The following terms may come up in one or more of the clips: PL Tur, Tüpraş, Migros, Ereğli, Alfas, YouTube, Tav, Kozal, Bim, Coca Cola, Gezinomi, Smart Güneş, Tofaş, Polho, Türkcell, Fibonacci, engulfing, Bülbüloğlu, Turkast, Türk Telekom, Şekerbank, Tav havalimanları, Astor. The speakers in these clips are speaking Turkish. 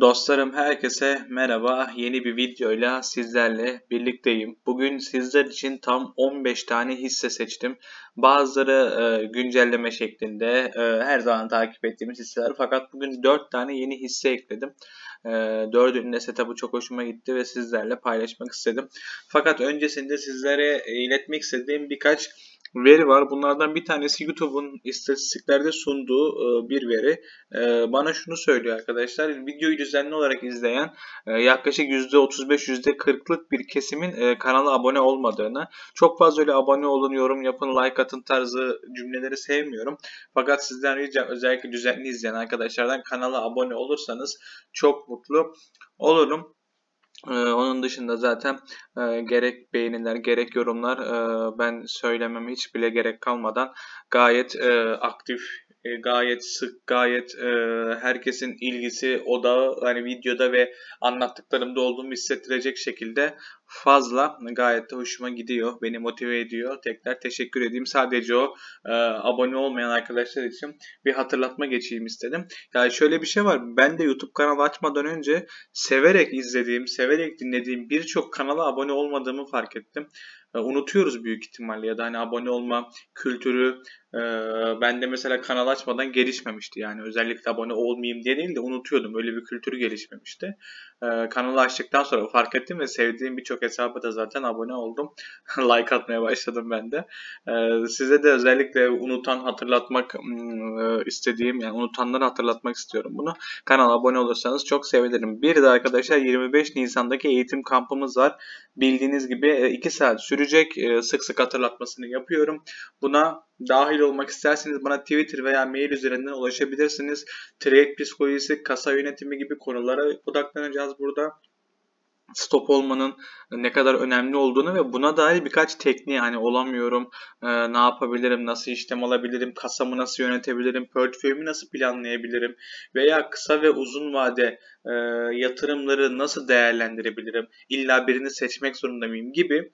Dostlarım herkese merhaba. Yeni bir videoyla sizlerle birlikteyim. Bugün sizler için tam 15 tane hisse seçtim. Bazıları güncelleme şeklinde her zaman takip ettiğimiz hisseler. Fakat bugün 4 tane yeni hisse ekledim. Dördünün de setup'ı çok hoşuma gitti ve sizlerle paylaşmak istedim. Fakat öncesinde sizlere iletmek istediğim birkaç veri var. Bunlardan bir tanesi YouTube'un istatistiklerde sunduğu bir veri. Bana şunu söylüyor arkadaşlar. Videoyu düzenli olarak izleyen yaklaşık %35-%40'lık bir kesimin kanala abone olmadığını, çok fazla öyle abone olun, yorum yapın, like atın tarzı cümleleri sevmiyorum. Fakat sizden ricam, özellikle düzenli izleyen arkadaşlardan kanala abone olursanız çok mutlu olurum. Onun dışında zaten gerek beğeniler gerek yorumlar ben söylememe hiç bile gerek kalmadan gayet aktif, gayet sık, gayet herkesin ilgisi odağı hani videoda ve anlattıklarımda olduğumu hissettirecek şekilde fazla, gayet de hoşuma gidiyor, beni motive ediyor. Tekrar teşekkür edeyim. Sadece o abone olmayan arkadaşlar için bir hatırlatma geçeyim istedim. Yani şöyle bir şey var. Ben de YouTube kanalı açmadan önce severek izlediğim, severek dinlediğim birçok kanala abone olmadığımı fark ettim. Unutuyoruz büyük ihtimalle ya da hani abone olma kültürü bende mesela kanal açmadan gelişmemişti. Yani özellikle abone olmayayım diye değil de unutuyordum. Öyle bir kültür gelişmemişti. Kanalı açtıktan sonra fark ettim ve sevdiğim birçok hesaba da zaten abone oldum. Like atmaya başladım ben de. Size de özellikle unutan hatırlatmak istediğim, yani unutanları hatırlatmak istiyorum bunu. Kanala abone olursanız çok sevinirim. Bir de arkadaşlar 25 Nisan'daki eğitim kampımız var. Bildiğiniz gibi 2 saat sürecek. Sık sık hatırlatmasını yapıyorum. Buna dahil olmak isterseniz bana Twitter veya mail üzerinden ulaşabilirsiniz. Trade psikolojisi, kasa yönetimi gibi konulara odaklanacağız burada. Stop olmanın ne kadar önemli olduğunu ve buna dair birkaç tekniği, hani olamıyorum, ne yapabilirim, nasıl işlem alabilirim, kasamı nasıl yönetebilirim, portföyümü nasıl planlayabilirim veya kısa ve uzun vade yatırımları nasıl değerlendirebilirim, illa birini seçmek zorunda mıyım gibi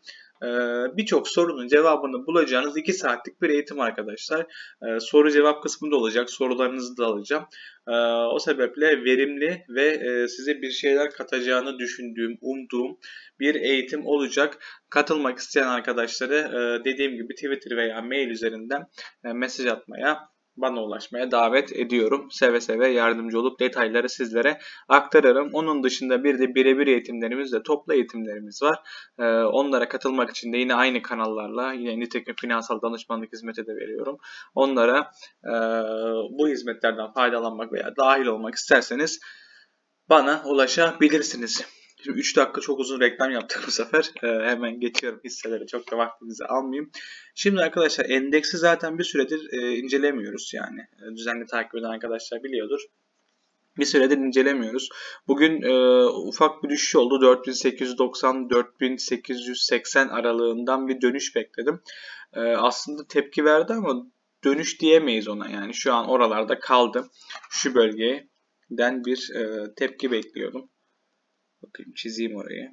birçok sorunun cevabını bulacağınız 2 saatlik bir eğitim arkadaşlar. Soru cevap kısmında olacak. Sorularınızı da alacağım. O sebeple verimli ve size bir şeyler katacağını düşündüğüm, umduğum bir eğitim olacak. Katılmak isteyen arkadaşları dediğim gibi Twitter veya mail üzerinden mesaj atmaya, bana ulaşmaya davet ediyorum. Seve seve yardımcı olup detayları sizlere aktarırım. Onun dışında bir de birebir eğitimlerimiz ve toplu eğitimlerimiz var. Onlara katılmak için de yine aynı kanallarla, yine nitekim finansal danışmanlık hizmeti de veriyorum. Onlara bu hizmetlerden faydalanmak veya dahil olmak isterseniz bana ulaşabilirsiniz. Şimdi 3 dakika çok uzun reklam yaptık bu sefer. Hemen geçiyorum hisselere. Çok da vaktinizi almayayım. Şimdi arkadaşlar endeksi zaten bir süredir incelemiyoruz yani. Düzenli takip eden arkadaşlar biliyordur. Bir süredir incelemiyoruz. Bugün ufak bir düşüş oldu. 4890-4880 aralığından bir dönüş bekledim. Aslında tepki verdi ama dönüş diyemeyiz ona yani. Şu an oralarda kaldı. Şu bölgeden bir tepki bekliyordum. Bakayım, çizeyim orayı.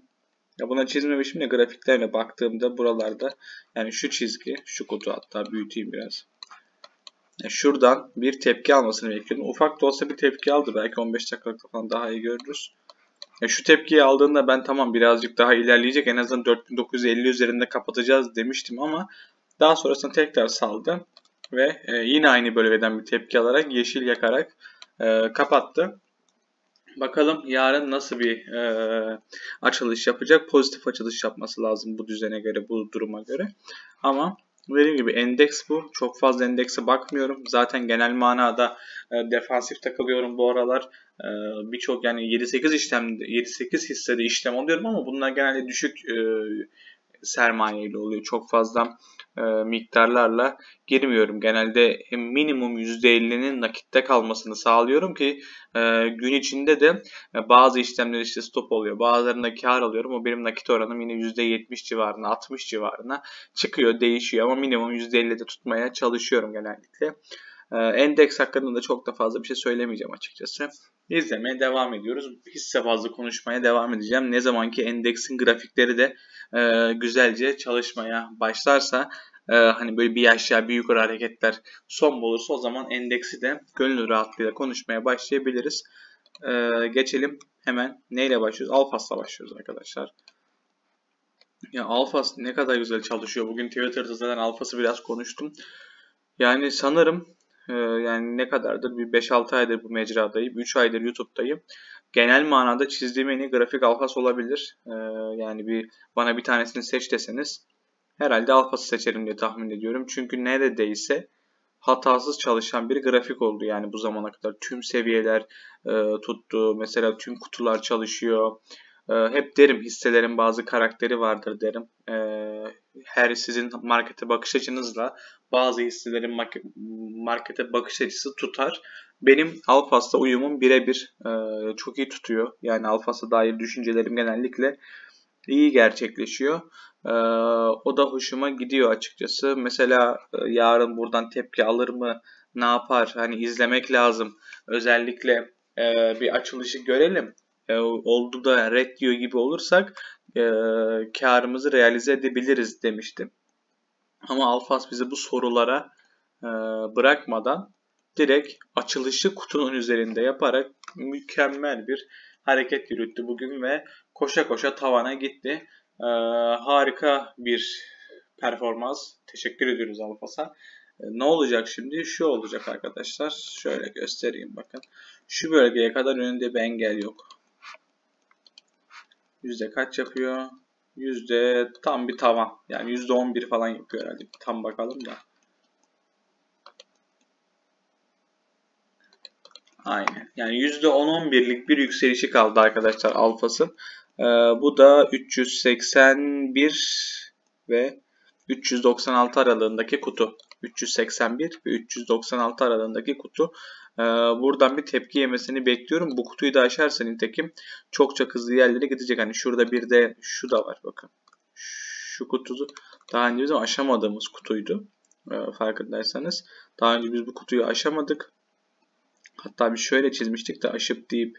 Ya buna çizmemişim de grafiklerle baktığımda buralarda, yani şu çizgi, şu kutu, hatta büyüteyim biraz. Yani şuradan bir tepki almasını bekliyorum. Ufak da olsa bir tepki aldı. Belki 15 dakikalıkta falan daha iyi görürüz. Ya şu tepkiyi aldığında ben tamam birazcık daha ilerleyecek. En azından 4950 üzerinde kapatacağız demiştim ama daha sonrasında tekrar saldı. Ve yine aynı bölgeden bir tepki alarak, yeşil yakarak kapattı. Bakalım yarın nasıl bir açılış yapacak. Pozitif açılış yapması lazım bu düzene göre, bu duruma göre. Ama dediğim gibi endeks bu. Çok fazla endekse bakmıyorum. Zaten genel manada defansif takılıyorum bu aralar. Birçok, yani 7-8 hissede işlem alıyorum ama bunlar genelde düşük sermayeyle oluyor. Çok fazla miktarlarla girmiyorum. Genelde minimum %50'nin nakitte kalmasını sağlıyorum ki gün içinde de bazı işlemler işte stop oluyor. Bazılarında kar alıyorum. O benim nakit oranım yine %70 civarına, 60 civarına çıkıyor, değişiyor ama minimum %50'de tutmaya çalışıyorum genellikle. Endeks hakkında da çok da fazla bir şey söylemeyeceğim açıkçası. İzlemeye devam ediyoruz. Hisse bazlı konuşmaya devam edeceğim. Ne zamanki endeksin grafikleri de güzelce çalışmaya başlarsa, hani böyle bir aşağı bir yukarı hareketler son bulursa, o zaman endeksi de gönül rahatlığıyla konuşmaya başlayabiliriz. geçelim hemen. Neyle başlıyoruz? Alfas'la başlıyoruz arkadaşlar. Ya Alfas ne kadar güzel çalışıyor. Bugün Twitter'da zaten Alfas'ı biraz konuştum. Yani sanırım yani ne kadardır? Bir 5-6 aydır bu mecradayım. 3 aydır YouTube'dayım. Genel manada çizdiğim en iyi grafik Alfas olabilir. Yani bana bir tanesini seç deseniz herhalde Alfas'ı seçerim diye tahmin ediyorum. Çünkü neredeyse hatasız çalışan bir grafik oldu yani bu zamana kadar. Tüm seviyeler tuttu. Mesela tüm kutular çalışıyor. Hep derim hisselerin bazı karakteri vardır derim. Her sizin markete bakış açınızla bazı hisselerin markete bakış açısı tutar. Benim Alfas'la uyumum birebir çok iyi tutuyor. Yani Alfas'a dair düşüncelerim genellikle iyi gerçekleşiyor. O da hoşuma gidiyor açıkçası. Mesela yarın buradan tepki alır mı? Ne yapar? Hani izlemek lazım. Özellikle bir açılışı görelim. Oldu da red diyor gibi olursak karımızı realize edebiliriz demiştim. Ama Alfas bizi bu sorulara bırakmadan direkt açılışı kutunun üzerinde yaparak mükemmel bir hareket yürüttü bugün ve koşa koşa tavana gitti. Harika bir performans. Teşekkür ediyoruz Alfas'a. Ne olacak şimdi? Şu olacak arkadaşlar. Şöyle göstereyim bakın. Şu bölgeye kadar önünde bir engel yok. Yüzde kaç yapıyor? Yüzde tam bir tavan. Yani %11 falan yapıyor herhalde. Tam bakalım da. Aynen. Yani %10-11'lik bir yükselişi kaldı arkadaşlar Alfas'ın. Bu da 381 ve 396 aralığındaki kutu. 381 ve 396 aralığındaki kutu. Buradan bir tepki yemesini bekliyorum. Bu kutuyu da aşarsa nitekim çokça hızlı yerlere gidecek. Hani şurada bir de şu da var bakın. Şu kutuyu daha önce bizim aşamadığımız kutuydu. Farkındaysanız. Daha önce biz bu kutuyu aşamadık. Hatta bir şöyle çizmiştik de aşıp deyip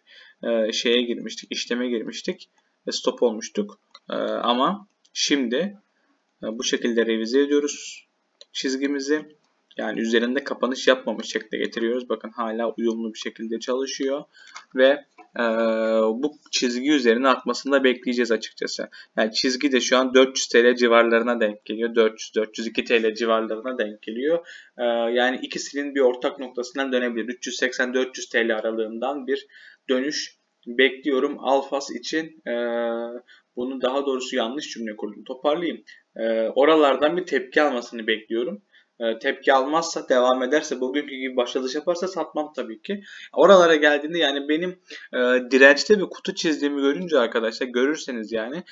şeye girmiştik, işleme girmiştik ve stop olmuştuk. Ama şimdi bu şekilde revize ediyoruz çizgimizi. Yani üzerinde kapanış yapmamış şekilde getiriyoruz. Bakın hala uyumlu bir şekilde çalışıyor. Ve bu çizgi üzerine atmasını da bekleyeceğiz açıkçası. Yani çizgi de şu an 400 TL civarlarına denk geliyor. 400-402 TL civarlarına denk geliyor. Yani ikisinin bir ortak noktasından dönebilir. 380-400 TL aralığından bir dönüş bekliyorum Alfas için. Bunu daha doğrusu yanlış cümle kurdum. Toparlayayım. Oralardan bir tepki almasını bekliyorum. Tepki almazsa, devam ederse, bugünkü gibi başladı yaparsa satmam tabii ki. Oralara geldiğinde yani benim dirençte bir kutu çizdiğimi görünce arkadaşlar, görürseniz yani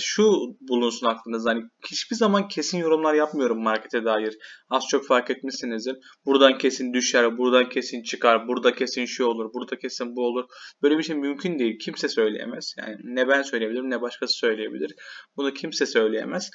şu bulunsun aklınızda. Hani hiçbir zaman kesin yorumlar yapmıyorum markete dair. Az çok fark etmişsinizdir. Buradan kesin düşer, buradan kesin çıkar, burada kesin şu olur, burada kesin bu olur. Böyle bir şey mümkün değil. Kimse söyleyemez. Yani ne ben söyleyebilirim ne başkası söyleyebilir. Bunu kimse söyleyemez.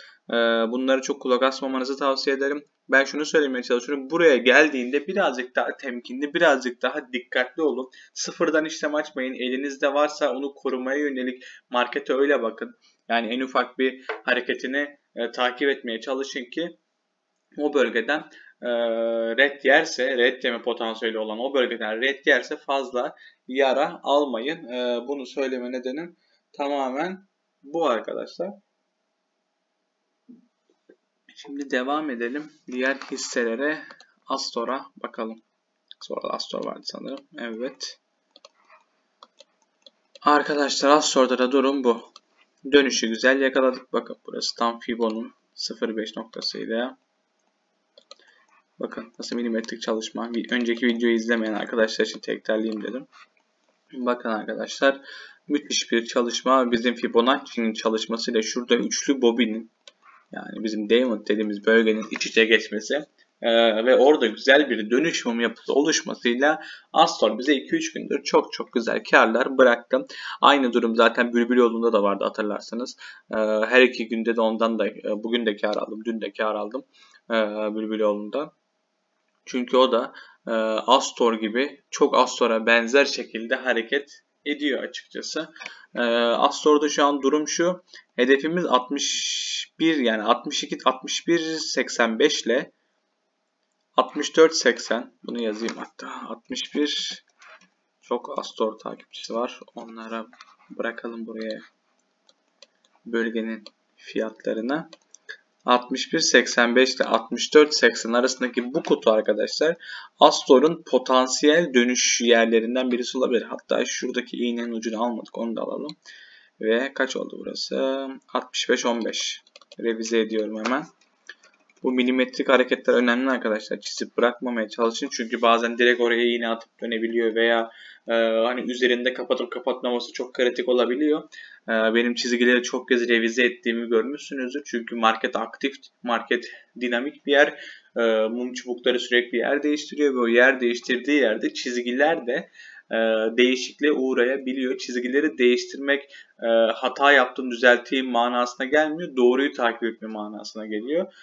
Bunları çok kulak asmamanızı tavsiye ederim. Ben şunu söylemeye çalışıyorum. Buraya geldiğinde birazcık daha temkinli, birazcık daha dikkatli olun. Sıfırdan işlem açmayın. Elinizde varsa onu korumaya yönelik markete öyle bakın. Yani en ufak bir hareketini takip etmeye çalışın ki o bölgeden red yerse, red yeme potansiyeli olan o bölgeden red yerse fazla yara almayın. Bunu söyleme nedenim tamamen bu arkadaşlar. Şimdi devam edelim. Diğer hisselere, Astor'a bakalım. Sonra Astor vardı sanırım. Evet. Arkadaşlar Astor'da da durum bu. Dönüşü güzel yakaladık. Bakın burası tam Fibo'nun 0.5 noktasıydı. Bakın nasıl milimetrik çalışma. Bir önceki videoyu izlemeyen arkadaşlar için tekrarlayayım dedim. Bakın arkadaşlar müthiş bir çalışma. Bizim Fibonacci'nin çalışmasıyla şurada üçlü bobinin, yani bizim diamond dediğimiz bölgenin iç içe geçmesi ve orada güzel bir dönüşüm yapısı oluşmasıyla Astor bize 2-3 gündür çok güzel karlar bıraktı. Aynı durum zaten Bülbüloğlu'nda da vardı hatırlarsanız. Her iki günde de ondan da bugün de kar aldım, dün de kar aldım Bülbüloğlu'nda. Çünkü o da Astor gibi çok Astor'a benzer şekilde hareket ediyor açıkçası. Astor'da şu an durum şu. Hedefimiz 61 yani 62 61 85 ile 64 80. Bunu yazayım hatta. 61 çok Astor takipçisi var. Onlara bırakalım buraya bölgenin fiyatlarını. 61.85 ile 64.80 arasındaki bu kutu arkadaşlar Astor'un potansiyel dönüş yerlerinden birisi olabilir. Hatta şuradaki iğnenin ucunu almadık, onu da alalım. Ve kaç oldu burası? 65.15. Revize ediyorum hemen. Bu milimetrik hareketler önemli arkadaşlar. Çizip bırakmamaya çalışın. Çünkü bazen direkt oraya iğne atıp dönebiliyor veya hani üzerinde kapatıp kapatmaması çok kritik olabiliyor. Benim çizgileri çok kez revize ettiğimi görmüşsünüzdür. Çünkü market aktif, market dinamik bir yer. Mum çubukları sürekli yer değiştiriyor ve o yer değiştirdiği yerde çizgiler de değişikliğe uğrayabiliyor. Çizgileri değiştirmek hata yaptım düzelteyim manasına gelmiyor. Doğruyu takip etme manasına geliyor.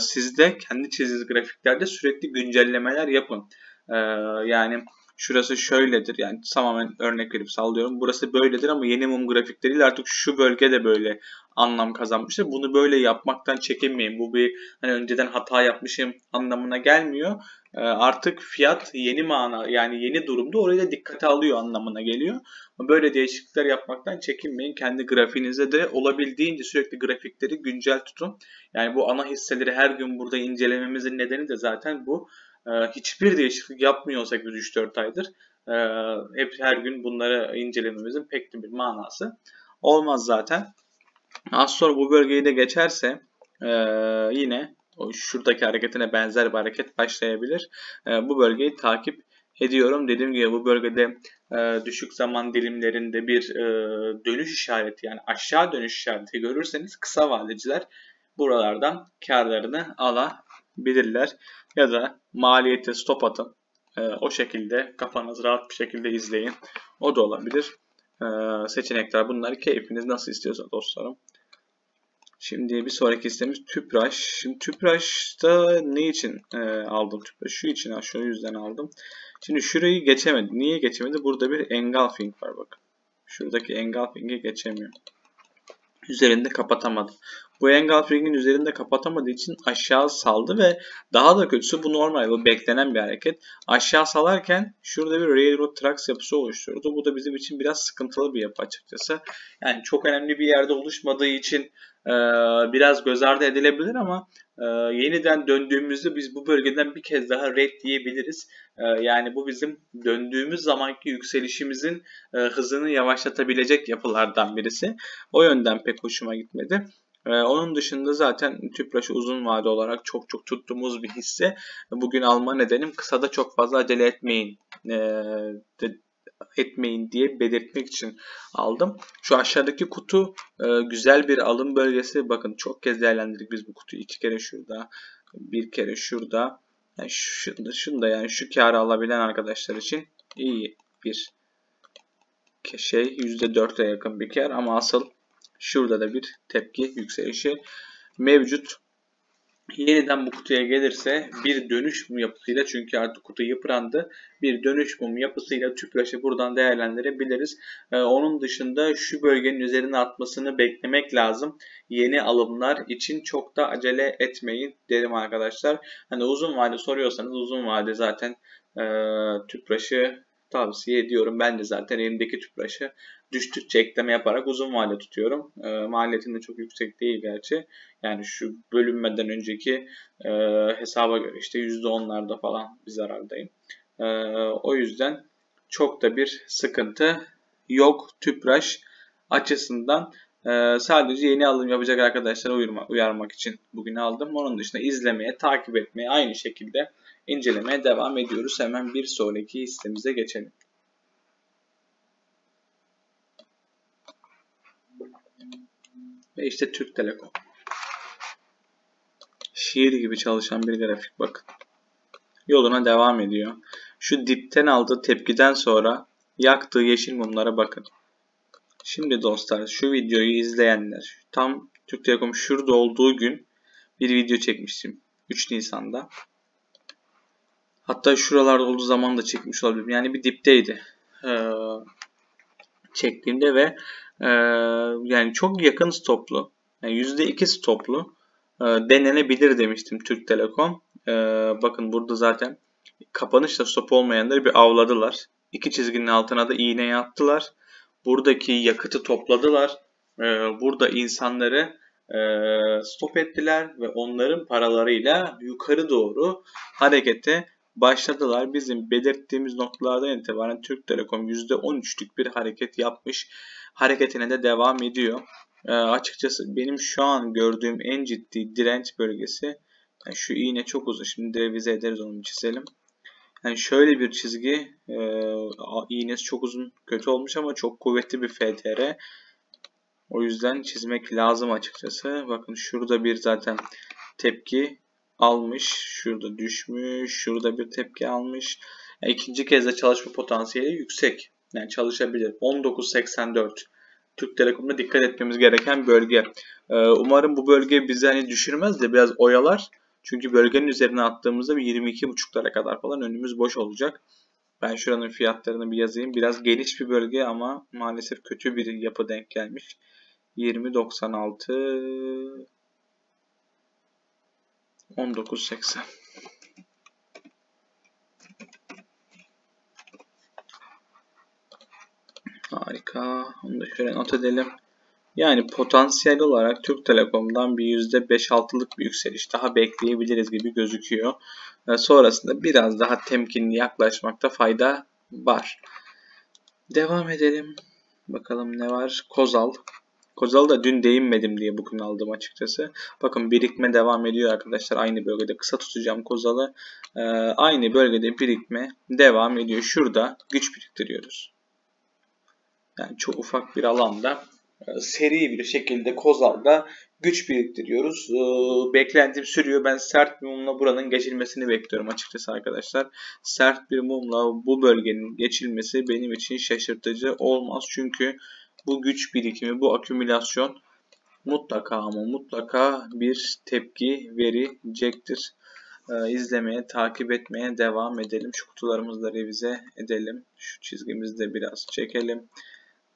Siz de kendi çizdiğiniz grafiklerde sürekli güncellemeler yapın. Yani şurası şöyledir. Yani tamamen örnek verip sallıyorum. Burası böyledir ama yeni mum grafikleriyle artık şu bölge de böyle anlam kazanmıştır. Bunu böyle yapmaktan çekinmeyin. Bu bir hani önceden hata yapmışım anlamına gelmiyor. Artık fiyat yeni mana, yani yeni durumda orayı da dikkate alıyor anlamına geliyor. Böyle değişiklikler yapmaktan çekinmeyin. Kendi grafiğinizde de olabildiğince sürekli grafikleri güncel tutun. Yani bu ana hisseleri her gün burada incelememizin nedeni de zaten bu. Hiçbir değişiklik yapmıyor olsak 3-4 aydır hep her gün bunları incelememizin pek de bir manası olmaz zaten. Astor bu bölgeyi de geçerse yine şuradaki hareketine benzer bir hareket başlayabilir. Bu bölgeyi takip ediyorum. Dediğim gibi bu bölgede düşük zaman dilimlerinde bir dönüş işareti, yani aşağı dönüş işareti görürseniz kısa vadeciler buralardan karlarını alabilirler. Ya da maliyete stop atın. O şekilde kafanız rahat bir şekilde izleyin. O da olabilir. Seçenekler bunlar. Keyfiniz nasıl istiyorsa dostlarım. Şimdi bir sonraki listemiz Tüpraş. Şimdi Tüpraş'ta ne için aldım Tüpraş? Şu için, şu yüzden aldım. Şimdi şurayı geçemedi. Niye geçemedi? Burada bir engulfing var bakın. Şuradaki engulfing'i geçemiyor. Üzerinde kapatamadı. Bu engulfing'in üzerinde kapatamadığı için aşağı saldı ve daha da kötüsü bu normal, bu beklenen bir hareket. Aşağı salarken şurada bir railroad tracks yapısı oluşturdu. Bu da bizim için biraz sıkıntılı bir yapı açıkçası. Yani çok önemli bir yerde oluşmadığı için biraz göz ardı edilebilir ama yeniden döndüğümüzde biz bu bölgeden bir kez daha red diyebiliriz. Yani bu bizim döndüğümüz zamanki yükselişimizin hızını yavaşlatabilecek yapılardan birisi. O yönden pek hoşuma gitmedi. Onun dışında zaten Tüpraş'ı uzun vade olarak çok çok tuttuğumuz bir hisse. Bugün alma nedenim kısada çok fazla acele etmeyin diye belirtmek için aldım. Şu aşağıdaki kutu güzel bir alım bölgesi. Bakın çok kez değerlendirdik biz bu kutuyu. 2 kere şurada, 1 kere şurada. Yani şunda yani şu kârı alabilen arkadaşlar için iyi bir şey. %4'e yakın bir kâr ama asıl şurada da bir tepki yükselişi mevcut. Yeniden bu kutuya gelirse bir dönüş mum yapısıyla, çünkü artık kutu yıprandı, bir dönüş mum yapısıyla Tüpraş'ı buradan değerlendirebiliriz. Onun dışında şu bölgenin üzerine atmasını beklemek lazım. Yeni alımlar için çok da acele etmeyin derim arkadaşlar. Hani uzun vade soruyorsanız uzun vade zaten Tüpraş'ı tavsiye ediyorum. Ben de zaten elimdeki Tüpraş'ı düştükçe ekleme yaparak uzun vade tutuyorum. Maliyetim de çok yüksek değil gerçi. Yani şu bölünmeden önceki hesaba göre işte %10'larda falan bir zarardayım. O yüzden çok da bir sıkıntı yok Tüpraş açısından. Sadece yeni alım yapacak arkadaşlara uyarmak için bugün aldım. Onun dışında izlemeye, takip etmeye, aynı şekilde incelemeye devam ediyoruz. Hemen bir sonraki hissemize geçelim. Ve işte Türk Telekom. Şiir gibi çalışan bir grafik bakın. Yoluna devam ediyor. Şu dipten aldığı tepkiden sonra yaktığı yeşil mumlara bakın. Şimdi dostlar şu videoyu izleyenler, tam Türk Telekom şurada olduğu gün bir video çekmiştim 3 Nisan'da. Hatta şuralarda olduğu zaman da çekmiş olabilirim. Yani bir dipteydi çektiğimde ve yani çok yakın stoplu, yani %2 stoplu denenebilir demiştim Türk Telekom. Bakın burada zaten kapanışla stop olmayanları bir avladılar. İki çizginin altına da iğne yaptılar. Buradaki yakıtı topladılar. Burada insanları stop ettiler ve onların paralarıyla yukarı doğru harekete başladılar. Bizim belirttiğimiz noktalardan itibaren Türk Telekom %13'lük bir hareket yapmış. Hareketine de devam ediyor. Açıkçası benim şu an gördüğüm en ciddi direnç bölgesi, yani şu iğne çok uzun. Şimdi revize ederiz, onu çizelim. Yani şöyle bir çizgi, iğnesi çok uzun, kötü olmuş ama çok kuvvetli bir FTR. O yüzden çizmek lazım açıkçası. Bakın şurada bir zaten tepki almış. Şurada düşmüş. Şurada bir tepki almış. Yani ikinci kez de çalışma potansiyeli yüksek. Yani çalışabilir. 19.84. Türk Telekom'da dikkat etmemiz gereken bölge. Umarım bu bölge bizi hani düşürmez de biraz oyalar. Çünkü bölgenin üzerine attığımızda bir 22.5'lara kadar falan önümüz boş olacak. Ben şuranın fiyatlarını bir yazayım. Biraz geniş bir bölge ama maalesef kötü bir yapı denk gelmiş. 20.96 19.80. Harika. Onu da şöyle not edelim. Yani potansiyel olarak Türk Telekom'dan bir %5-6'lık bir yükseliş daha bekleyebiliriz gibi gözüküyor. Sonrasında biraz daha temkinli yaklaşmakta fayda var. Devam edelim. Bakalım ne var? Kozal. Kozal'ı da dün değinmedim diye bugün aldım açıkçası. Bakın birikme devam ediyor arkadaşlar. Aynı bölgede kısa tutacağım Kozal'ı. Aynı bölgede birikme devam ediyor. Şurada güç biriktiriyoruz. Yani çok ufak bir alanda seri bir şekilde Kozal'da güç biriktiriyoruz. Beklentim sürüyor. Ben sert bir mumla buranın geçilmesini bekliyorum açıkçası arkadaşlar. Sert bir mumla bu bölgenin geçilmesi benim için şaşırtıcı olmaz. Çünkü bu güç birikimi, bu akümülasyon mutlaka ama mutlaka bir tepki verecektir. İzlemeye, takip etmeye devam edelim. Şu kutularımızı da revize edelim. Şu çizgimizi de biraz çekelim.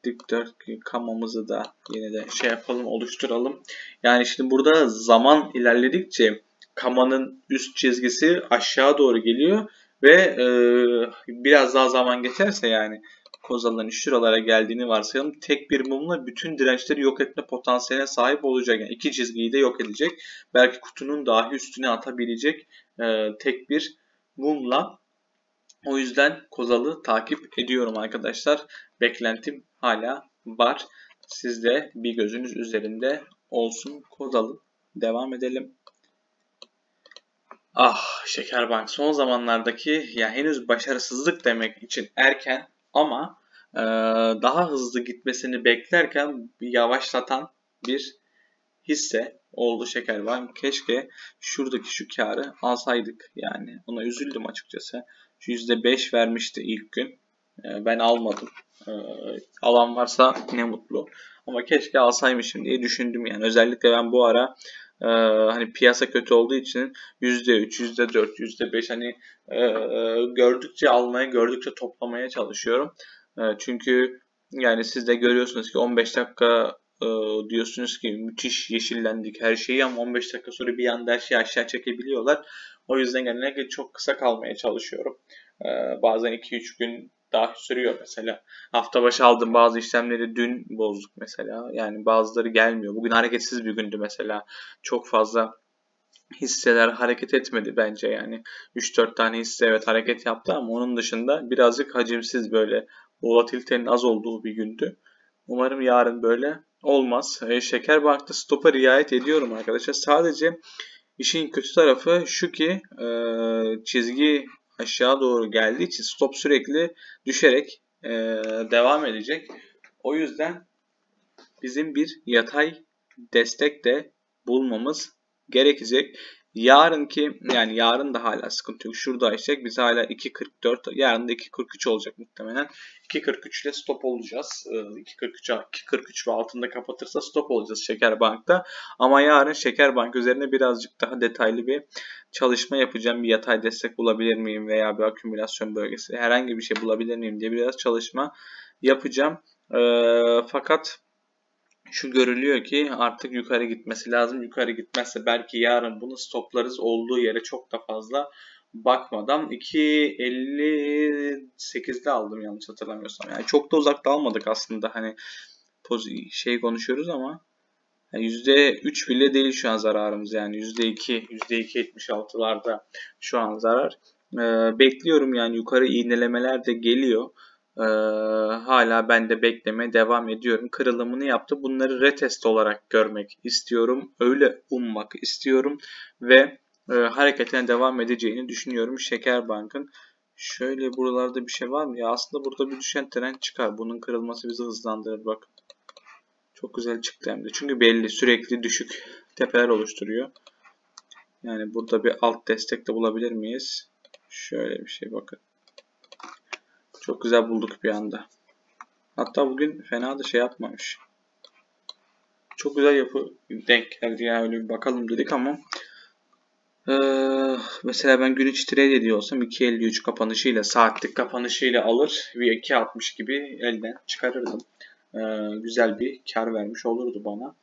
Dikdörtgen kamamızı da yine de şey yapalım, oluşturalım. Yani şimdi burada zaman ilerledikçe kamanın üst çizgisi aşağı doğru geliyor ve biraz daha zaman geçerse, yani Kozal'ın şuralara geldiğini varsayalım, tek bir mumla bütün dirençleri yok etme potansiyeline sahip olacak. Yani iki çizgiyi de yok edecek. Belki kutunun dahi üstüne atabilecek tek bir mumla. O yüzden Kozal'ı takip ediyorum arkadaşlar. Beklentim hala var. Siz de bir gözünüz üzerinde olsun. Kozal'ı devam edelim. Ah, Şekerbank son zamanlardaki ya henüz başarısızlık demek için erken ama daha hızlı gitmesini beklerken yavaşlatan bir hisse oldu Şekerbank. Keşke şuradaki şu karı alsaydık. Yani ona üzüldüm açıkçası. Şu %5 vermişti ilk gün. Ben almadım. Alan varsa ne mutlu. Ama keşke alsaymışım diye düşündüm. Yani özellikle ben bu ara hani piyasa kötü olduğu için %3, %4, %5 hani gördükçe almaya, gördükçe toplamaya çalışıyorum. Çünkü yani siz de görüyorsunuz ki 15 dakika diyorsunuz ki müthiş yeşillendik her şeyi ama 15 dakika sonra bir anda her şeyi aşağı çekebiliyorlar. O yüzden genellikle çok kısa kalmaya çalışıyorum. Bazen 2-3 gün daha sürüyor mesela. Hafta başı aldım bazı işlemleri, dün bozduk mesela. Yani bazıları gelmiyor. Bugün hareketsiz bir gündü mesela. Çok fazla hisseler hareket etmedi bence yani. 3-4 tane hisse evet hareket yaptı ama onun dışında birazcık hacimsiz, böyle volatilitenin az olduğu bir gündü. Umarım yarın böyle olmaz. Şekerbank'ta stopa riayet ediyorum arkadaşlar. Sadece işin kötü tarafı şu ki çizgi aşağı doğru geldiği için stop sürekli düşerek devam edecek. O yüzden bizim bir yatay destek de bulmamız gerekecek. Yarınki, yani yarın da hala sıkıntı yok. Şurada işte biz hala 2.44, yarın da 2.43 olacak muhtemelen. 2.43 ile stop olacağız. 2.43 ve altında kapatırsa stop olacağız Şekerbank'ta. Ama yarın Şekerbank üzerine birazcık daha detaylı bir çalışma yapacağım. Bir yatay destek bulabilir miyim veya bir akümülasyon bölgesi, herhangi bir şey bulabilir miyim diye biraz çalışma yapacağım. Fakat şu görülüyor ki artık yukarı gitmesi lazım. Yukarı gitmezse belki yarın bunu stoplarız. Olduğu yere çok da fazla bakmadan 2.58'de aldım yanlış hatırlamıyorsam. Yani çok da uzakta almadık aslında, hani şey konuşuyoruz ama yani %3 bile değil şu an zararımız, yani %2, %2.76'larda şu an zarar. Bekliyorum yani, yukarı iğnelemeler de geliyor. Hala ben de bekleme devam ediyorum. Kırılımını yaptı. Bunları retest olarak görmek istiyorum. Öyle ummak istiyorum ve hareketine devam edeceğini düşünüyorum Şekerbank'ın. Şöyle buralarda bir şey var mı? Ya aslında burada bir düşen tren çıkar. Bunun kırılması bizi hızlandırır. Bak. Çok güzel çıktı hem de. Çünkü belli, sürekli düşük tepeler oluşturuyor. Yani burada bir alt destek de bulabilir miyiz? Şöyle bir şey bakın. Çok güzel bulduk bir anda. Hatta bugün fena da şey yapmamış. Çok güzel yapı denk geldi ya, öyle bir bakalım dedik ama mesela ben gün içi trade ediyor olsam 2.53 kapanışıyla, saatlik kapanışıyla alır ve 2.60 gibi elden çıkarırdım. Güzel bir kar vermiş olurdu bana.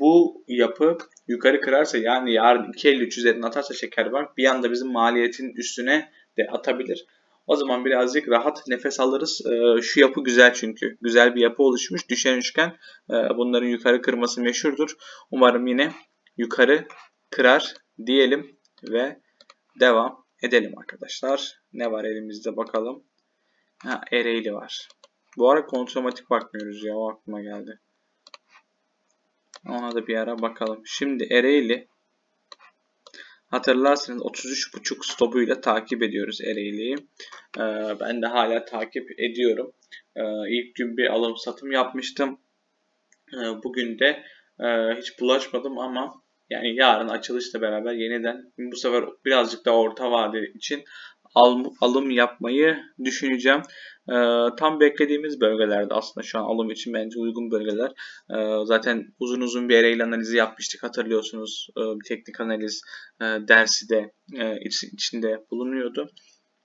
Bu yapı yukarı kırarsa, yani yarın 2.53 üzerine atarsa Şekerbank, bir anda bizim maliyetin üstüne de atabilir. O zaman birazcık rahat nefes alırız. Şu yapı güzel çünkü. Güzel bir yapı oluşmuş. Düşen üçgen, bunların yukarı kırması meşhurdur. Umarım yine yukarı kırar diyelim ve devam edelim arkadaşlar. Ne var elimizde bakalım. Ha, Ereğli var. Bu ara kontrolmatik bakmıyoruz ya, o aklıma geldi. Ona da bir ara bakalım. Şimdi Ereğli, hatırlarsınız 33.5 stopuyla takip ediyoruz Ereğli'yi. Ben de hala takip ediyorum. İlk gün bir alım satım yapmıştım. Bugün de hiç bulaşmadım ama yani yarın açılışla beraber yeniden, bu sefer birazcık daha orta vade için alım yapmayı düşüneceğim. Tam beklediğimiz bölgelerde aslında şu an alım için bence uygun bölgeler. Zaten uzun bir Ereğli analizi yapmıştık, hatırlıyorsunuz. Teknik analiz dersi de içinde bulunuyordu.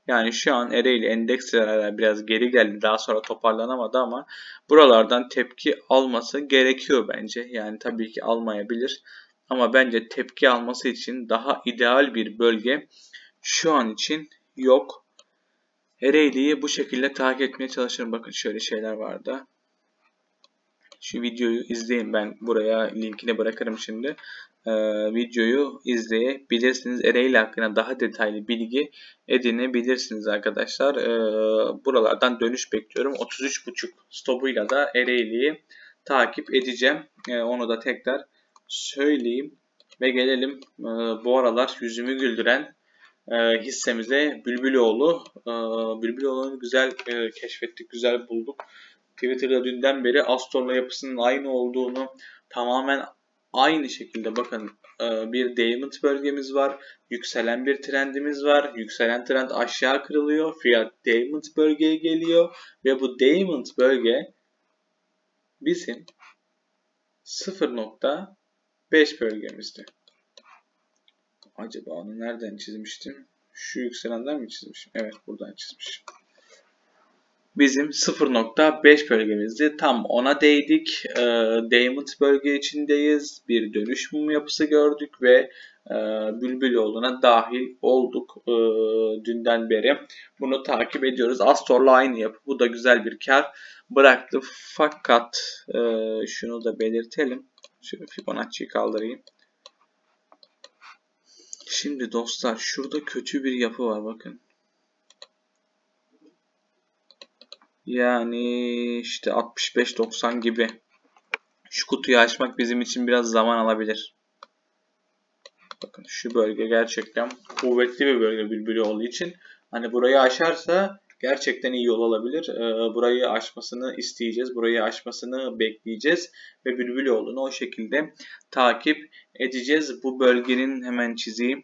Yani şu an Ereğli endeksler biraz geri geldi. Daha sonra toparlanamadı ama buralardan tepki alması gerekiyor bence. Yani tabii ki almayabilir ama bence tepki alması için daha ideal bir bölge şu an için yok. Ereğli'yi bu şekilde takip etmeye çalışıyorum. Bakın şöyle şeyler vardı. Şu videoyu izleyin. Ben buraya linkini bırakırım şimdi. Videoyu izleyebilirsiniz. Ereğli hakkında daha detaylı bilgi edinebilirsiniz arkadaşlar. Buralardan dönüş bekliyorum. 33.5 stopuyla da Ereğli'yi takip edeceğim. Onu da tekrar söyleyeyim. Ve gelelim bu aralar yüzümü güldüren hissemize, Bülbüloğlu. Bülbüloğlu'nu güzel keşfettik, güzel bulduk. Twitter'da dünden beri Astor'la yapısının aynı olduğunu, tamamen aynı şekilde bakın, bir diamond bölgemiz var. Yükselen bir trendimiz var. Yükselen trend aşağı kırılıyor. Fiyat diamond bölgeye geliyor. Ve bu diamond bölge bizim 0.5 bölgemizdi. Acaba onu nereden çizmiştim? Şu yükselenden mi çizmişim? Evet, buradan çizmişim. Bizim 0.5 bölgemizdi. Tam ona değdik. Diamond bölge içindeyiz. Bir dönüş mum yapısı gördük ve Bülbüloğlu'na dahil olduk dünden beri. Bunu takip ediyoruz. Astor'la aynı yapı. Bu da güzel bir kar bıraktı. Fakat şunu da belirtelim. Şöyle Fibonacci'yi kaldırayım. Şimdi dostlar, şurada kötü bir yapı var bakın. Yani işte 65-90 gibi. Şu kutuyu açmak bizim için biraz zaman alabilir. Bakın şu bölge gerçekten kuvvetli bir bölge Bülbülü olduğu için. Hani burayı aşarsa gerçekten iyi yol alabilir. Burayı aşmasını isteyeceğiz. Burayı aşmasını bekleyeceğiz. Ve Bülbüloğlu'nu o şekilde takip edeceğiz. Bu bölgenin hemen çizeyim.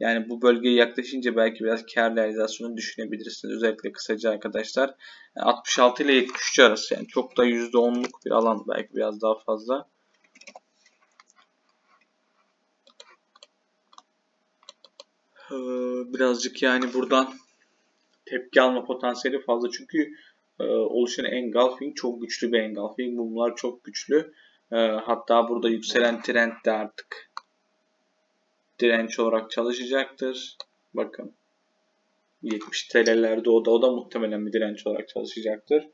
Yani bu bölgeye yaklaşınca belki biraz kar realizasyonu düşünebilirsiniz. Özellikle kısaca arkadaşlar. 66 ile 73 arası. Yani çok da %10'luk bir alan. Belki biraz daha fazla. Birazcık yani buradan tepki alma potansiyeli fazla çünkü oluşan engulfing çok güçlü bir engulfing. Mumlar çok güçlü. Hatta burada yükselen trend de artık direnç olarak çalışacaktır. Bakın 70 TL'lerde o da muhtemelen bir direnç olarak çalışacaktır.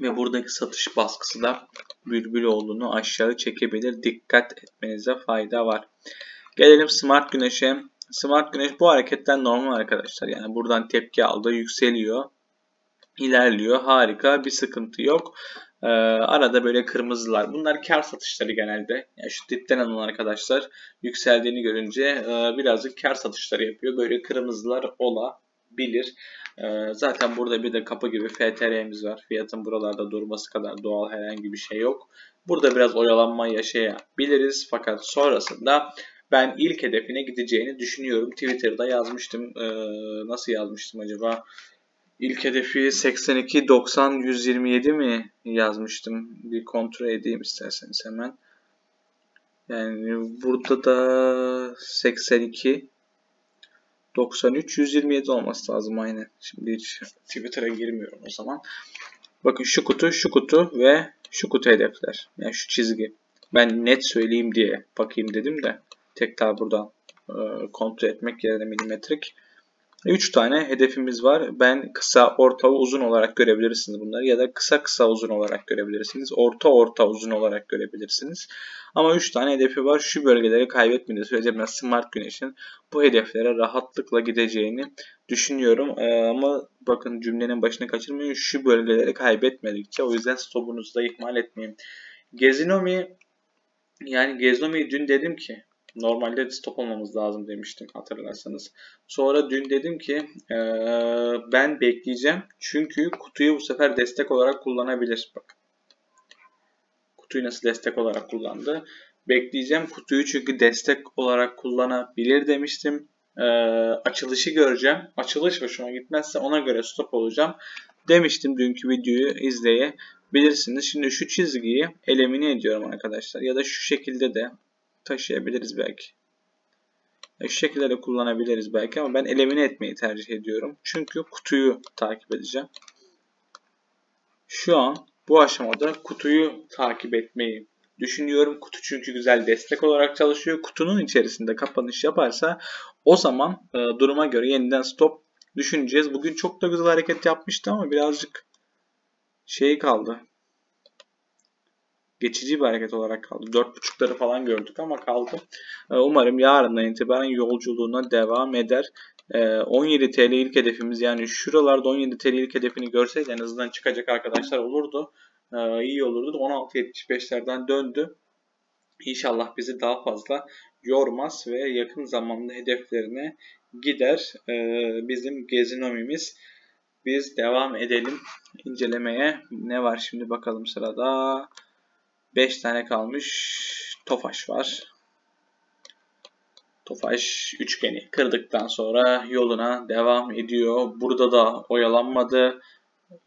Ve buradaki satış baskısı da Bülbüloğlu'nu aşağı çekebilir. Dikkat etmenize fayda var. Gelelim Smart Güneş'e. Smart Güneş bu hareketten normal arkadaşlar. Yani buradan tepki aldı, yükseliyor, ilerliyor. Harika, bir sıkıntı yok. Arada böyle kırmızılar. Bunlar kar satışları genelde. Yani şu dipten alınan arkadaşlar yükseldiğini görünce birazcık kar satışları yapıyor. Böyle kırmızılar olabilir. Zaten burada bir de kapı gibi FTR'miz var. Fiyatın buralarda durması kadar doğal herhangi bir şey yok. Burada biraz oyalanma yaşayabiliriz. Fakat sonrasında ben ilk hedefine gideceğini düşünüyorum. Twitter'da yazmıştım. Nasıl yazmıştım acaba? İlk hedefi 82.90.127 mi yazmıştım? Bir kontrol edeyim isterseniz hemen. Yani burada da 82.93.127 olması lazım aynı. Şimdi hiç Twitter'a girmiyorum o zaman. Bakın şu kutu ve şu kutu hedefler. Yani şu çizgi. Ben net söyleyeyim diye bakayım dedim de. Tekrar buradan kontrol etmek yerine milimetrik. 3 tane hedefimiz var. Ben kısa, orta ve uzun olarak görebilirsiniz bunları. Ya da kısa uzun olarak görebilirsiniz. Orta uzun olarak görebilirsiniz. Ama 3 tane hedefi var. Şu bölgeleri kaybetmediği sürece ben Smart Güneş'in bu hedeflere rahatlıkla gideceğini düşünüyorum. Ama bakın cümlenin başını kaçırmayın. Şu bölgeleri kaybetmedikçe, o yüzden stopunuzu da ihmal etmeyin. Gezinomi, yani Gezinomi dün dedim ki normalde stop olmamız lazım demiştim hatırlarsanız. Sonra dün dedim ki ben bekleyeceğim. Çünkü kutuyu bu sefer destek olarak kullanabilir. Bak, kutuyu nasıl destek olarak kullandı. Bekleyeceğim kutuyu çünkü destek olarak kullanabilir demiştim. Açılışı göreceğim. Açılış hoşuma gitmezse ona göre stop olacağım demiştim. Dünkü videoyu izleyebilirsiniz. Şimdi şu çizgiyi elimine ediyorum arkadaşlar. Ya da şu şekilde de taşıyabiliriz belki. Şu şekilde de kullanabiliriz belki ama ben elimine etmeyi tercih ediyorum. Çünkü kutuyu takip edeceğim. Şu an bu aşamada kutuyu takip etmeyi düşünüyorum. Kutu çünkü güzel destek olarak çalışıyor. Kutunun içerisinde kapanış yaparsa o zaman duruma göre yeniden stop düşüneceğiz. Bugün çok da güzel hareket yapmıştı ama birazcık şey kaldı. Geçici bir hareket olarak kaldı. 4.5'ları falan gördük ama kaldı. Umarım yarından itibaren yolculuğuna devam eder. 17 TL ilk hedefimiz, yani şuralarda 17 TL ilk hedefini görseydi en azından çıkacak arkadaşlar olurdu. İyi olurdu. 16.75'lerden döndü. İnşallah bizi daha fazla yormaz ve yakın zamanda hedeflerine gider bizim Gezinomimiz. Biz devam edelim incelemeye. Ne var şimdi bakalım sırada? 5 tane kalmış. Tofaş var. Tofaş üçgeni kırdıktan sonra yoluna devam ediyor. Burada da oyalanmadı.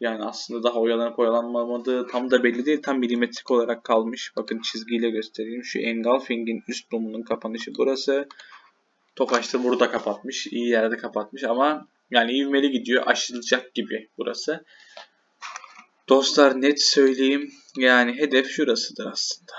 Yani aslında daha oyalanıp oyalanmamadı tam da belli değil. Tam milimetrik olarak kalmış. Bakın çizgiyle göstereyim. Şu engulfing'in üst domunun kapanışı burası. Tofaş da burada kapatmış. İyi yerde kapatmış ama yani ivmeli gidiyor. Aşılacak gibi burası. Dostlar net söyleyeyim. Yani hedef şurasıdır aslında.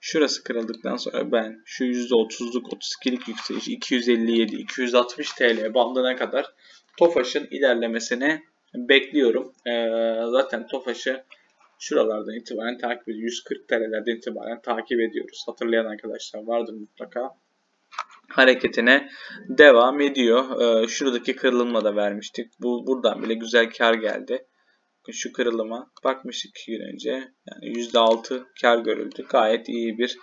Şurası kırıldıktan sonra ben şu %30'luk 32'lik yükseliş 257-260 TL bandına kadar Tofaş'ın ilerlemesini bekliyorum. Zaten Tofaş'ı şuralardan itibaren takip ediyoruz. 140 TL'lerden itibaren takip ediyoruz. Hatırlayan arkadaşlar vardır mutlaka. Hareketine devam ediyor. Şuradaki kırılımla da vermiştik. Buradan bile güzel kar geldi. Şu kırılıma bakmıştık 2 gün önce. Yani %6 kar görüldü. Gayet iyi bir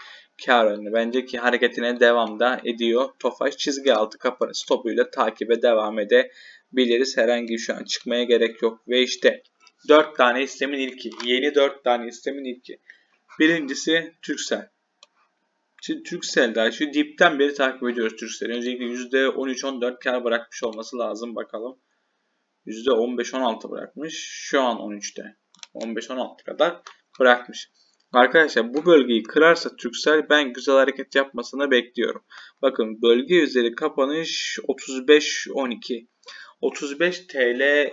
kar önü. Bence ki hareketine devam da ediyor. Tofaş çizgi altı kapanış topuyla takibe devam edebiliriz. Herhangi şu an çıkmaya gerek yok. Ve işte 4 tane hissemin ilki. Yeni 4 tane hissemin ilki. Birincisi Türkcell. Şimdi Türkcell'de şu dipten beri takip ediyoruz Türkcell'i. Öncelikle %13-14 kar bırakmış olması lazım. Bakalım. %15-16 bırakmış. Şu an 13'te. 15-16 kadar bırakmış. Arkadaşlar bu bölgeyi kırarsa Türkcell ben güzel hareket yapmasını bekliyorum. Bakın bölge üzeri kapanış 35-12. 35 TL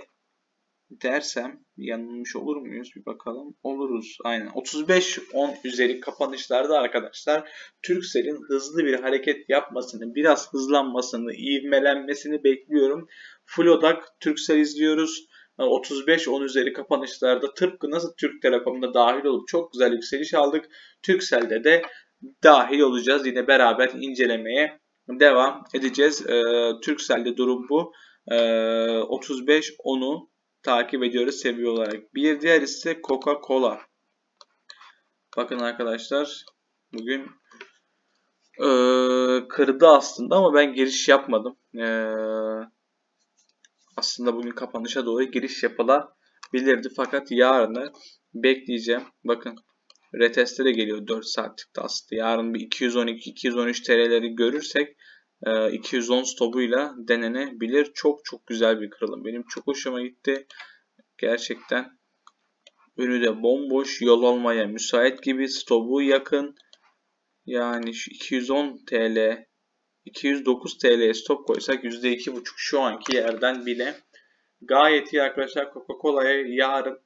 dersem yanılmış olur muyuz? Bir bakalım. Oluruz. Aynen. 35.10 üzeri kapanışlarda arkadaşlar Turkcell'in hızlı bir hareket yapmasını, biraz hızlanmasını, ivmelenmesini bekliyorum. Full odak Turkcell izliyoruz. 35-10 üzeri kapanışlarda tıpkı nasıl Türk Telekom'da dahil olup çok güzel yükseliş aldık, Turkcell'de de dahil olacağız. Yine beraber incelemeye devam edeceğiz. Turkcell'de durum bu. 35-10'u takip ediyoruz seviye olarak. Bir diğer ise Coca Cola. Bakın arkadaşlar bugün kırdı aslında ama ben giriş yapmadım. Aslında bugün kapanışa doğru giriş yapılabilirdi fakat yarını bekleyeceğim. Bakın reteste de geliyor 4 saatlikte aslında. Yarın bir 212-213 TL'leri görürsek 210 stopuyla denenebilir. Çok çok güzel bir kırılım. Benim çok hoşuma gitti. Gerçekten önü de bomboş, yol olmaya müsait gibi, stopu yakın. Yani şu 210 TL 209 TL'ye stop koysak %2,5 şu anki yerden bile gayet iyi arkadaşlar. Coca-Cola'ya yarın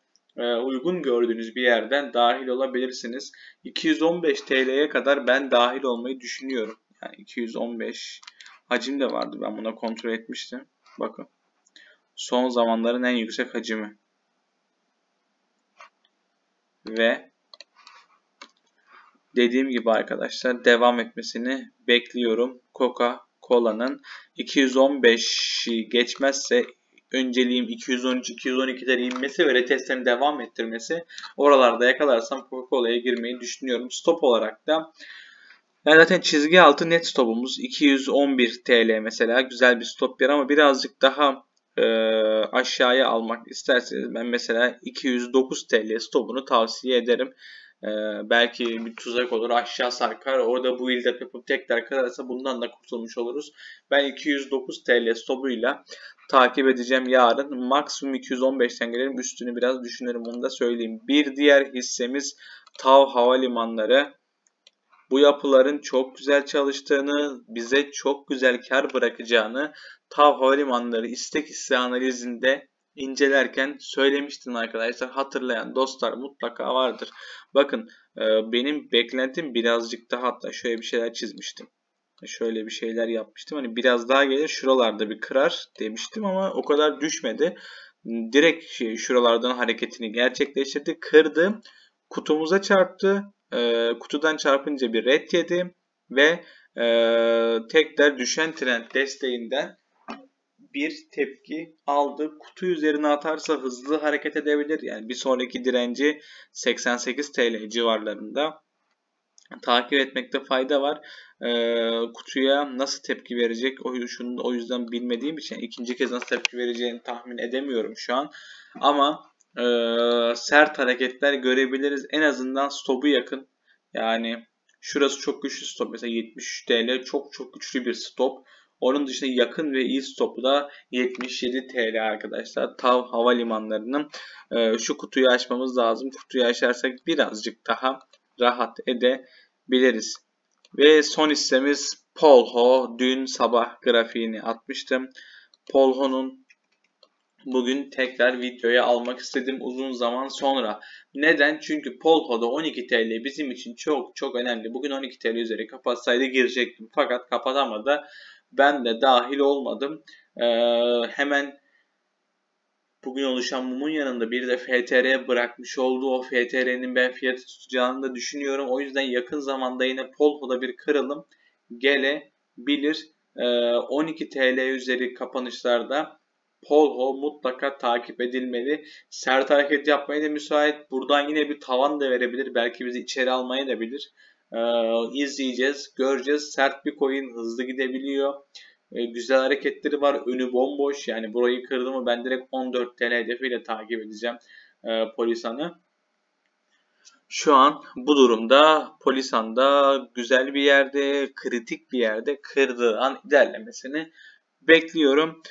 uygun gördüğünüz bir yerden dahil olabilirsiniz. 215 TL'ye kadar ben dahil olmayı düşünüyorum. Yani 215 hacim de vardı. Ben buna kontrol etmiştim. Bakın. Son zamanların en yüksek hacimi. Ve dediğim gibi arkadaşlar devam etmesini bekliyorum. Coca-Cola'nın 215'i geçmezse önceliğim 213-212'lere inmesi ve retestlerimi devam ettirmesi. Oralarda yakalarsam Coca-Cola'ya girmeyi düşünüyorum. Stop olarak da yani zaten çizgi altı net stopumuz 211 TL mesela, güzel bir stop yer ama birazcık daha aşağıya almak isterseniz ben mesela 209 TL stopunu tavsiye ederim. Belki bir tuzak olur, aşağı sarkar, orada bu ilde yapıp tekrar kırarsa bundan da kurtulmuş oluruz. Ben 209 TL stopuyla takip edeceğim yarın. Maksimum 215'ten gelelim, üstünü biraz düşünürüm, onu da söyleyeyim. Bir diğer hissemiz Tav havalimanları. Bu yapıların çok güzel çalıştığını, bize çok güzel kar bırakacağını Tav havalimanları istek hisse analizinde incelerken söylemiştim arkadaşlar. Hatırlayan dostlar mutlaka vardır. Bakın benim beklentim birazcık daha, hatta şöyle bir şeyler çizmiştim. Şöyle bir şeyler yapmıştım. Hani biraz daha gelir şuralarda bir kırar demiştim ama o kadar düşmedi. Direkt şuralardan hareketini gerçekleştirdi. Kırdı. Kutumuza çarptı. Kutudan çarpınca bir ret yedi. Ve tekrar düşen trend desteğinden bir tepki aldı. Kutu üzerine atarsa hızlı hareket edebilir. Yani bir sonraki direnci 88 TL civarlarında. Takip etmekte fayda var. Kutuya nasıl tepki verecek? O yüzden bilmediğim için ikinci kez nasıl tepki vereceğini tahmin edemiyorum şu an. Ama sert hareketler görebiliriz. En azından stopu yakın. Yani şurası çok güçlü stop. Mesela 73 TL çok çok güçlü bir stop. Onun dışında yakın ve iyi stopu da 77 TL arkadaşlar. Tav havalimanlarının şu kutuyu açmamız lazım. Kutuyu açarsak birazcık daha rahat edebiliriz. Ve son hissemiz Polho. Dün sabah grafiğini atmıştım. Polho'nun bugün tekrar videoya almak istedim uzun zaman sonra. Neden? Çünkü Polho'da 12 TL bizim için çok çok önemli. Bugün 12 TL üzeri kapatsaydı girecektim. Fakat kapatamadı. Ben de dahil olmadım. Hemen bugün oluşan mumun yanında bir de FTR bırakmış oldu. O FTR'nin ben fiyatı tutacağını da düşünüyorum. O yüzden yakın zamanda yine Polho'da bir kırılım gelebilir. 12 TL üzeri kapanışlarda Polho mutlaka takip edilmeli. Sert hareket yapmaya da müsait. Buradan yine bir tavan da verebilir. Belki bizi içeri almaya da bilir. İzleyeceğiz, göreceğiz. Sert bir coin, hızlı gidebiliyor. Güzel hareketleri var. Önü bomboş. Yani burayı kırdı mı ben direkt 14 TL hedefiyle takip edeceğim Polisan'ı. Şu an bu durumda Polisan'da güzel bir yerde, kritik bir yerde kırdığı an ilerlemesini bekliyorum.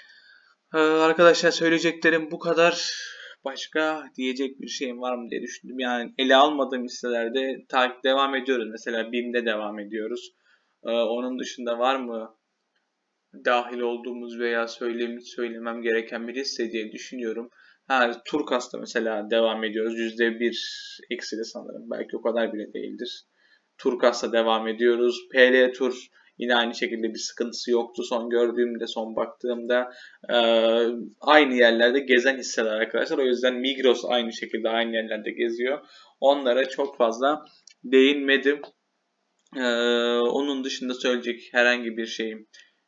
Arkadaşlar söyleyeceklerim bu kadar. Başka diyecek bir şeyim var mı diye düşündüm. Yani ele almadığım listelerde takip devam ediyoruz. Mesela Bim'de devam ediyoruz. Onun dışında var mı dahil olduğumuz veya söylemem gereken bir liste diye düşünüyorum. Ha, Turkast'ta mesela devam ediyoruz. %1 eksili sanırım. Belki o kadar bile değildir. Turkast'ta devam ediyoruz. PL Tur yine aynı şekilde bir sıkıntısı yoktu. Son gördüğümde, son baktığımda aynı yerlerde gezen hisseler arkadaşlar. O yüzden Migros aynı şekilde aynı yerlerde geziyor. Onlara çok fazla değinmedim. Onun dışında söyleyecek herhangi bir şeyim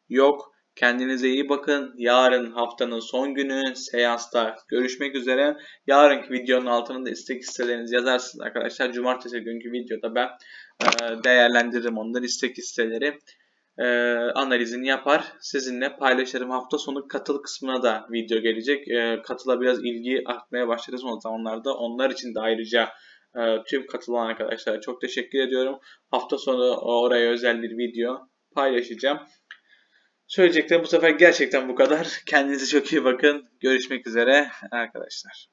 yok. Kendinize iyi bakın. Yarın haftanın son günü seansta görüşmek üzere. Yarınki videonun altına da istek hisselerinizi yazarsınız arkadaşlar. Cumartesi günkü videoda ben değerlendiririm onları. İstek hisseleri analizini yapar, sizinle paylaşırım. Hafta sonu katıl kısmına da video gelecek. Katıla biraz ilgi artmaya başladı son zamanlarda. Onlar için de ayrıca tüm katılan arkadaşlara çok teşekkür ediyorum. Hafta sonu oraya özel bir video paylaşacağım. Söyleyeceklerim bu sefer gerçekten bu kadar. Kendinize çok iyi bakın. Görüşmek üzere arkadaşlar.